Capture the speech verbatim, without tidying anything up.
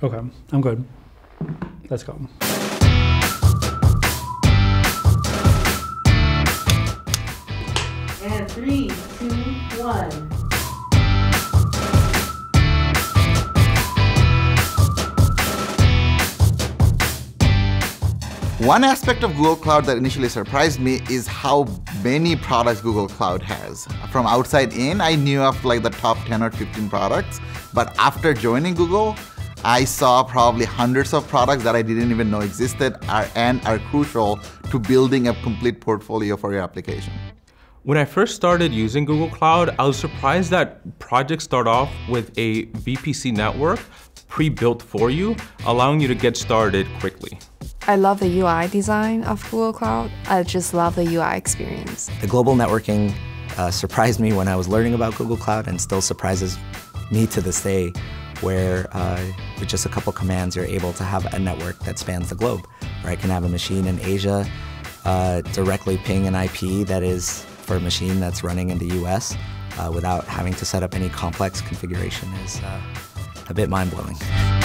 Okay, I'm good. Let's go. And three, two, one. One aspect of Google Cloud that initially surprised me is how many products Google Cloud has. From outside in, I knew of like the top ten or fifteen products, but after joining Google, I saw probably hundreds of products that I didn't even know existed are, and are crucial to building a complete portfolio for your application. When I first started using Google Cloud, I was surprised that projects start off with a V P C network pre-built for you, allowing you to get started quickly. I love the U I design of Google Cloud. I just love the U I experience. The global networking uh, surprised me when I was learning about Google Cloud and still surprises me to this day, where uh, with just a couple commands, you're able to have a network that spans the globe, where I can have a machine in Asia uh, directly ping an I P that is for a machine that's running in the U S uh, without having to set up any complex configuration is uh, a bit mind-blowing.